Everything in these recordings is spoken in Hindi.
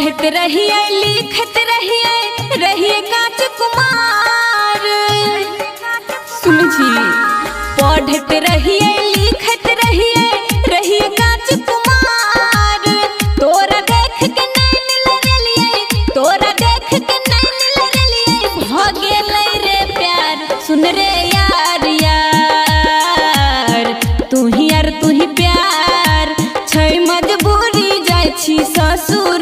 पढ़त रहिए लिखत रहिए रहिए कांच कुमार। सुन जी, पढ़त रहिए लिखत रहिए रहिए कांच कुमार। तोरा देख के नैन लगलिए, तोरा देख के नैन लगलिए, हो गेलै रे प्यार। सुन रे यार यार, तू ही प्यार छै मजबूरी जाय छी ससुर।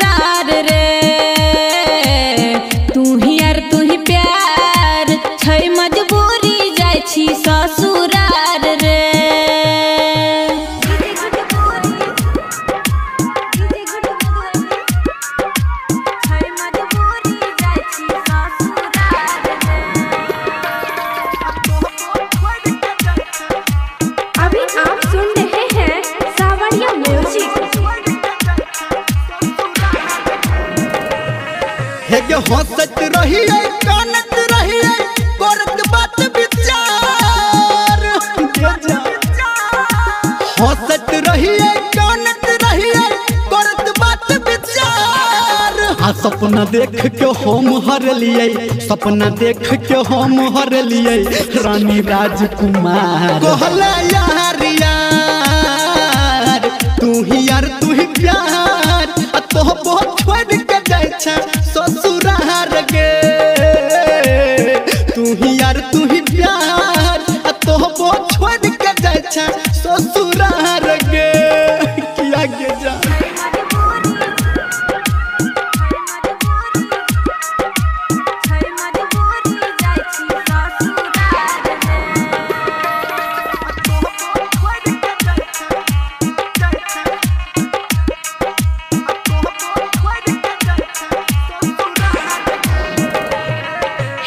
हंसत रहिए कानत रहिए करत बात विचार। हंसत रहिए कानत रहिए करत बात विचार। आ सपना देख के हम हरलिए, सपना देख के हम हरलिए रानी राजकुमार। कहला यार यार, तू ही प्यार। तो बहुत छोड़ के जाय छ ससुरार गे। तू ही प्यार, तोहबो छोड़ के जाय छ ससुरार गे। किया गे जा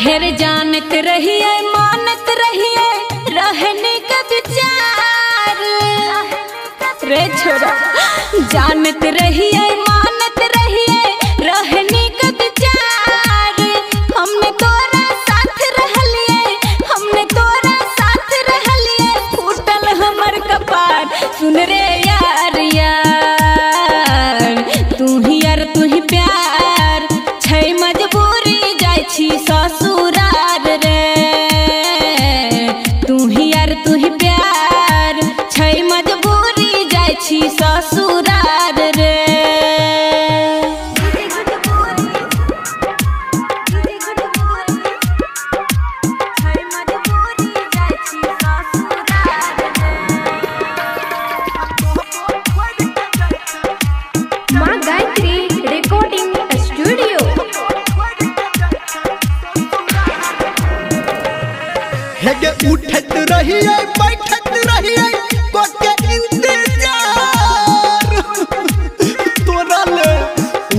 हेर जानत रहिए मानत रहिए रहने का विचार। रे छोरा, जानत रहिए मानत रहिए रहने का विचार। हमने तोरा साथ रहलिए, फूटल हमर कपार। सुन रे यार यार, तू ही प्यार छै मजबूरी जाय छी सासु। उठत रहिए बैठत रहिए कोके इंतजार। तोरा ले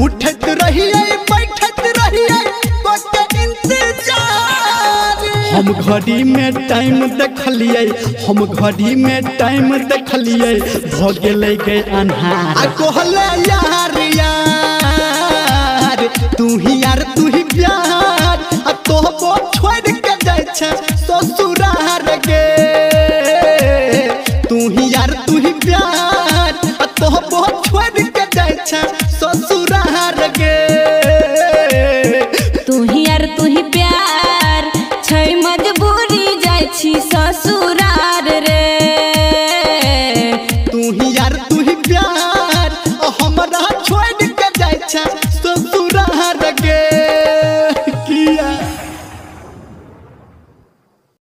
उठत रहिए बैठत रहिए कोके इंतजार। हम घड़ी में टाइम देखलिए, हम घड़ी में टाइम देखलिए भ गेलै गे अन्हार। कहला यार यार, तू ही प्यार। तोहबो छोड़ के जाय छ ससुरार गे। तू ही प्यार।